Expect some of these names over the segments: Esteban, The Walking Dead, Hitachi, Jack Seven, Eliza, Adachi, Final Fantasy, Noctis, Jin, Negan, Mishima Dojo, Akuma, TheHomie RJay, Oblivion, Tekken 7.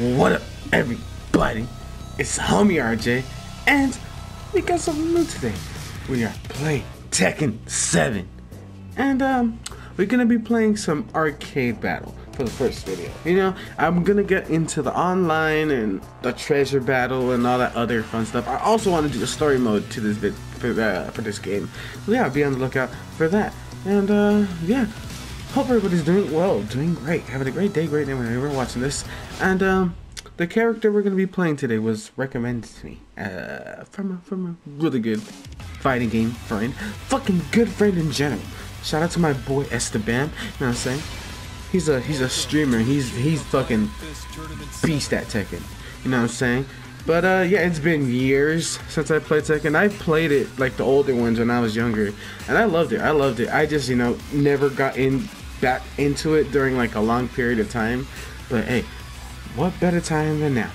What up, everybody? It's homie RJ, and we got something new today. We are playing Tekken 7, and we're gonna be playing some arcade battle for the first video. You know, I'm gonna get into the online and the treasure battle and all that other fun stuff. I also want to do the story mode to this bit for this game. So yeah, be on the lookout for that. And yeah. Hope everybody's doing well, doing great, having a great day, whenever you're watching this. And the character we're going to be playing today was recommended to me from a really good fighting game friend. Fucking good friend in general. Shout out to my boy Esteban, you know what I'm saying? He's a streamer, he's fucking beast at Tekken, you know what I'm saying? But yeah, it's been years since I played Tekken. I played it, like, the older ones when I was younger, and I loved it, I just, you know, never got back into it during like a long period of time. But hey, what better time than now?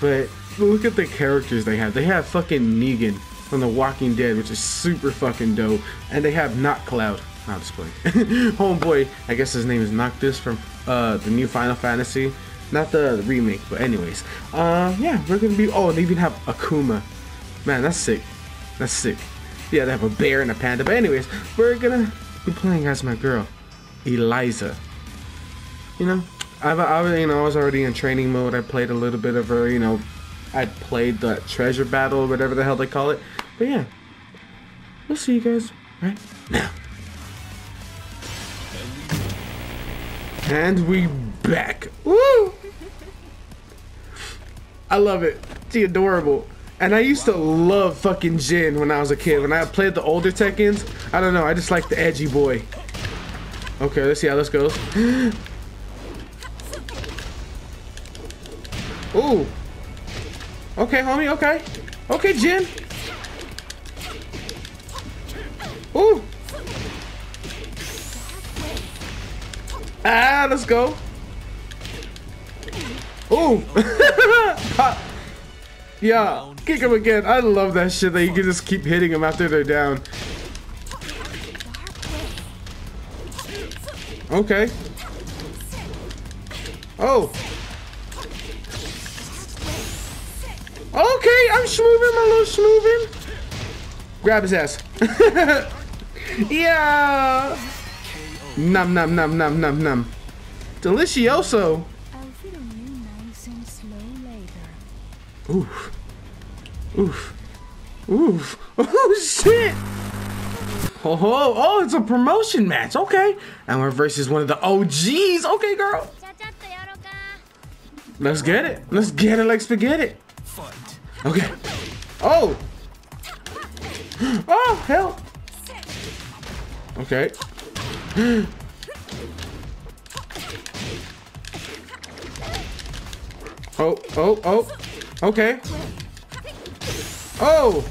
But look at the characters they have. They have fucking Negan from The Walking Dead, which is super fucking dope. And they have Cloud. No, I'm just playing. Homeboy, I guess his name is Noctis from the new Final Fantasy. Not the remake, but anyways. Yeah, we're gonna be, oh, they even have Akuma. Man, that's sick. That's sick. Yeah, they have a bear and a panda. But anyways, we're gonna be playing as my girl, Eliza. You know, I was already in training mode. I played a little bit of her, you know, I played the treasure battle, whatever the hell they call it. But yeah, we'll see you guys right now. And we back. Woo! I love it. She's adorable. And I used to love fucking Jin when I was a kid. When I played the older Tekkens, I don't know, I just like the edgy boy. Okay, let's see how this goes. Ooh. Okay, homie, okay. Okay, Jin. Ooh. Ah, let's go. Ooh. Yeah, kick him again. I love that shit that you can just keep hitting them after they're down. Okay. Oh. Okay, I'm schmoovin', my little schmoovin'. Grab his ass. Yeah. Nom nom nom nom nom nom. Delicioso. Oof. Oof. Oof. Oh shit. Oh, oh, oh, it's a promotion match, okay. And we're versus one of the OGs, okay, girl. Let's get it. Let's get it like spaghetti. Okay. Oh. Oh, hell. Okay. Oh, oh, oh. Okay. Oh.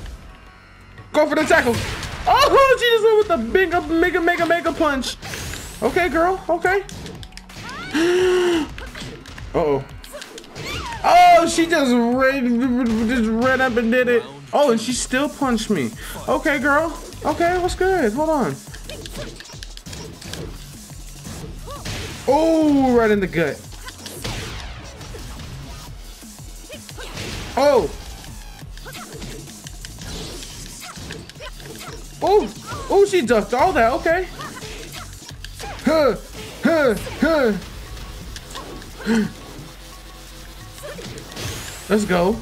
Go for the tackle. Oh, she just went with the big mega punch. Okay, girl. Okay. Uh-oh. Oh, she just ran up and did it. Oh, and she still punched me. Okay, girl. Okay, what's good? Hold on. Oh, right in the gut. Oh. Oh, oh, she ducked all that. Okay. Huh, huh, huh. Let's go.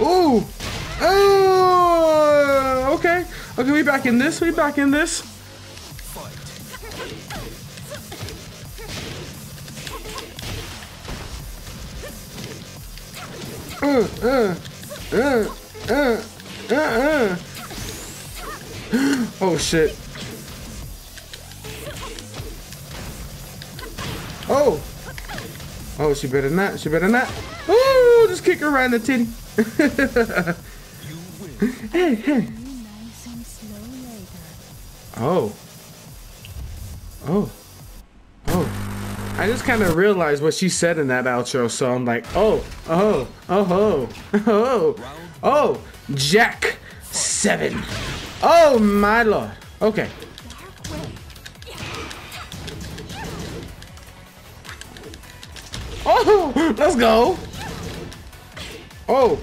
Ooh. Oh. Okay. Okay, we back in this. We back in this. Oh shit. Oh. Oh, she better not. She better not. Ooh, just kick her right in the titty. Hey, hey. Oh. Oh. Oh. I just kind of realized what she said in that outro, so I'm like, oh, oh, oh, oh, oh, oh, Jack Seven. Oh, my lord. Okay. Oh, let's go. Oh.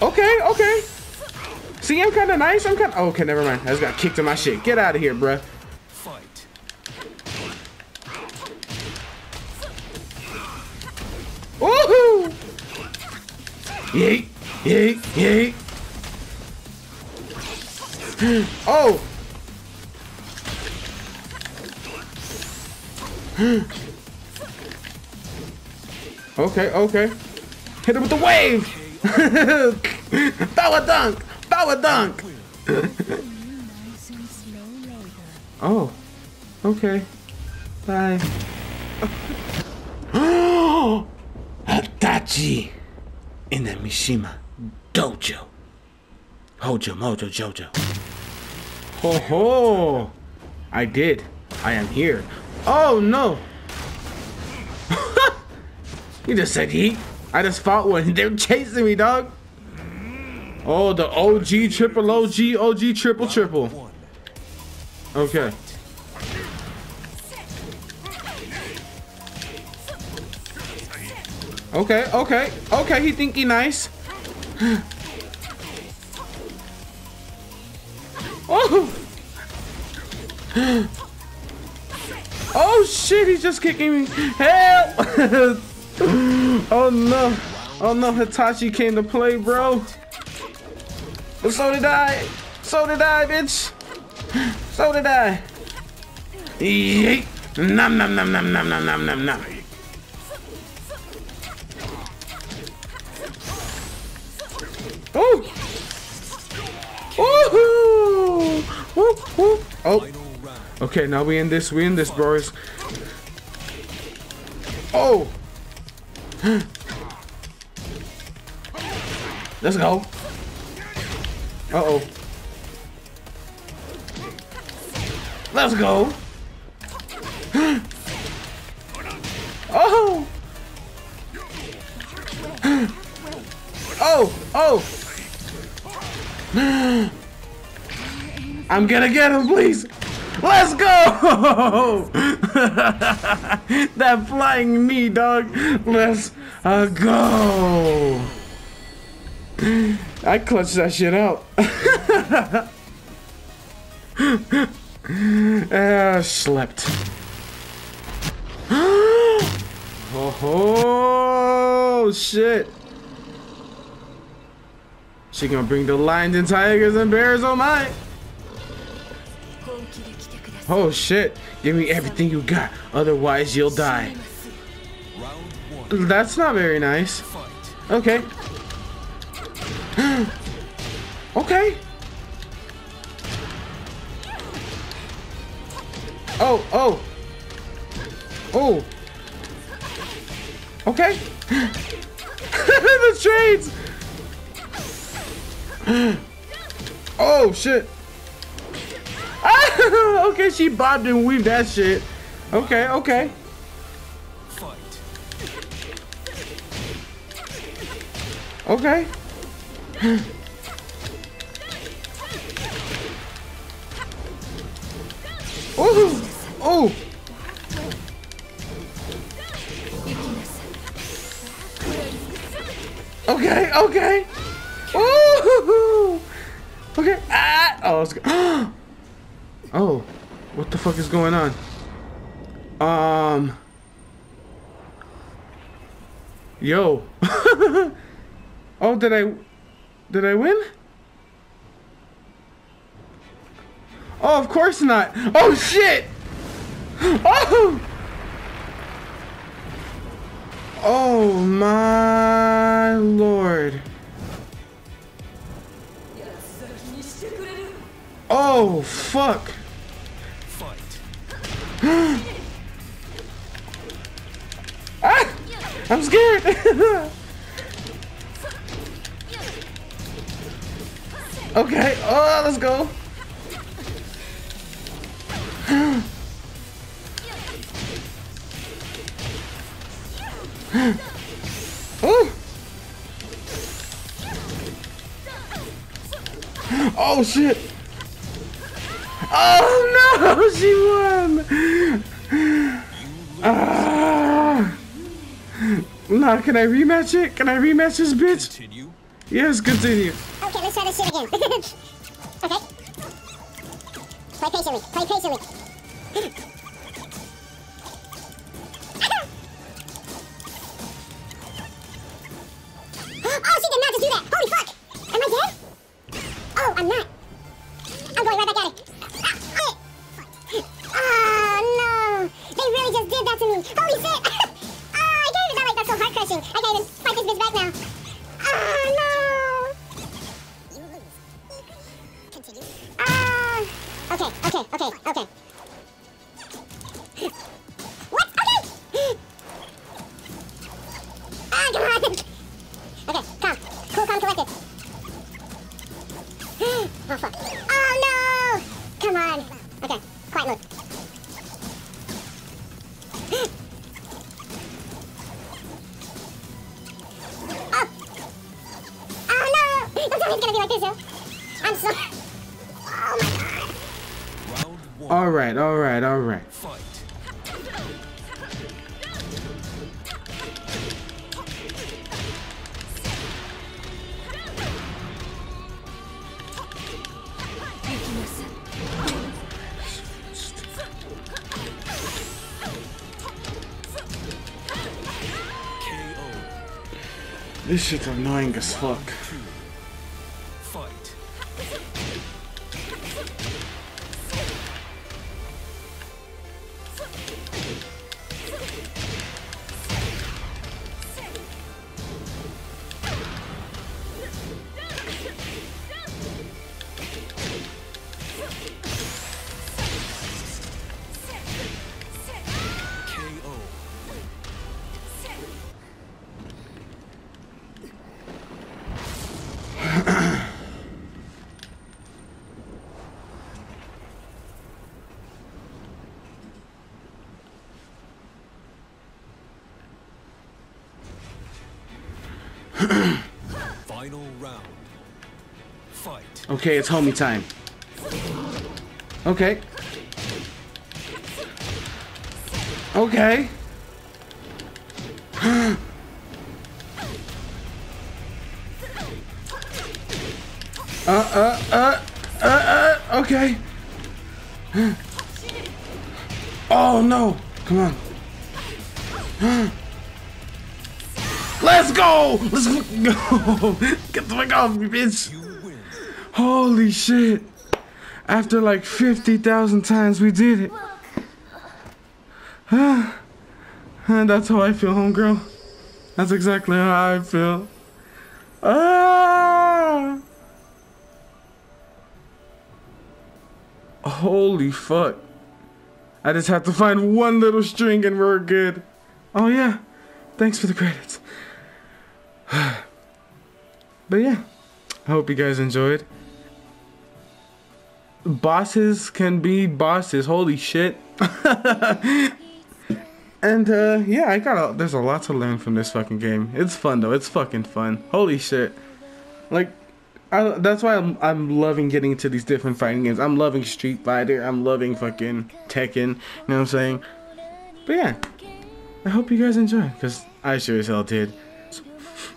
Okay, okay. See, I'm kind of nice. I'm kind of... Okay, never mind. I just got kicked in my shit. Get out of here, bruh. Fight. Woohoo! Yeet, yeet, yeet. Oh. Okay, okay. Hit him with the wave. Power dunk. Power dunk. Oh. Okay. Bye. Adachi in the Mishima Dojo. Hojo Mojo Jojo. Ho ho! I did. I am here. Oh no! You just said yeet. I just fought one. They're chasing me, dog. Oh, the OG triple OG OG triple triple. Okay. Okay, okay, okay. He think he nice. Oh. Oh shit, he's just kicking me. Help! Oh no. Oh no, Hitachi came to play, bro. But so did I. So did I, bitch. So did I. Yeet. Nom nom nom nom nom nom nom nom nom. Ooh. Woohoo! Woo, woo. Oh. Okay, now we in this, bros. Oh! Let's go. Uh-oh. Let's go. Oh! Oh! Oh! I'm gonna get him, please! Let's go! That flying knee, dog. Let's go. I clutched that shit out. Slept. Oh shit. She gonna bring the lions and tigers and bears on my. Oh shit, give me everything you got, otherwise you'll die. That's not very nice. Okay. Okay. Oh, oh. Oh. Okay. The trades. Oh shit. Okay, she bobbed and weaved that shit. Okay, okay. Okay. Oh, oh. Okay, okay. Oh, okay. Ah. Oh, it's good. Oh, what the fuck is going on? Yo. Oh, did I win? Oh, of course not. Oh shit. Oh. Oh my lord. Oh fuck. Ah! I'm scared. Okay. Oh, let's go. Oh. Oh shit. Oh no, she won. Nah, can I rematch it? Can I rematch this bitch? Continue. Yes, continue. Okay, let's try this shit again. Okay. Play patiently. Play patiently. Oh, she did not just do that. Holy fuck. Am I dead? Oh, I'm not. I'm going right back at it. Oh, no. They really just did that to me. Holy shit. Oh, I can't even. Not like that's so heart-crushing. I can't even fight this bitch back now. Oh, no. You lose. Continue. Okay, okay, okay, okay. What? Okay! Ah, come on! Okay, calm. Cool, calm, collected. Oh, fuck. Oh, no! Come on. Okay, quiet mode. Oh! Oh, no! Don't tell me it's gonna be like this, yo. I'm so... Oh, my God. All right, all right, all right. Fight. This shit's annoying as fuck. Final round. Fight. Okay, it's homie time. Okay. Okay. Okay. Oh no. Come on. Let's go! Let's go! Get the fuck off me, bitch! Holy shit! After like 50,000 times, we did it. And that's how I feel, homegirl. That's exactly how I feel. Ah! Holy fuck! I just have to find one little string, and we're good. Oh yeah! Thanks for the credits. But yeah, I hope you guys enjoyed. Bosses can be bosses, holy shit. And yeah, there's a lot to learn from this fucking game. It's fun though, it's fucking fun. Holy shit. Like, that's why I'm loving getting into these different fighting games. I'm loving Street Fighter, I'm loving fucking Tekken, you know what I'm saying? But yeah, I hope you guys enjoyed, because I sure as hell did.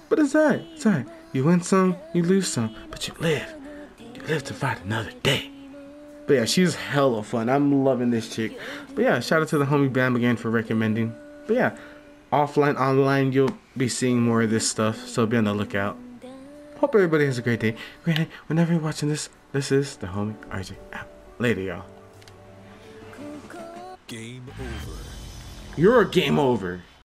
But it's alright, it's alright. You win some, you lose some, but you live. You live to fight another day. But yeah, she's hella fun. I'm loving this chick. But yeah, shout out to the homie Bam again for recommending. But yeah, offline, online, you'll be seeing more of this stuff, so be on the lookout. Hope everybody has a great day. Great night. Whenever you're watching this, this is the homie RJ out. Later, y'all. Game over. You're a game over.